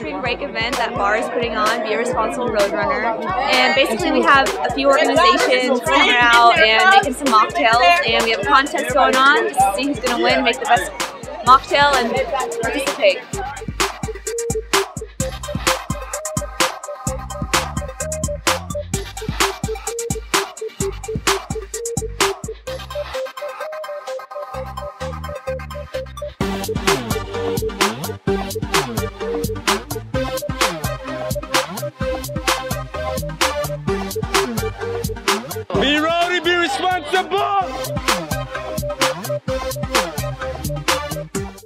spring break event that BAR is putting on, Be a Responsible Roadrunner. And basically we have a few organizations coming out and making some mocktails, and we have a contest going on to see who's going to win, make the best mocktail, and participate.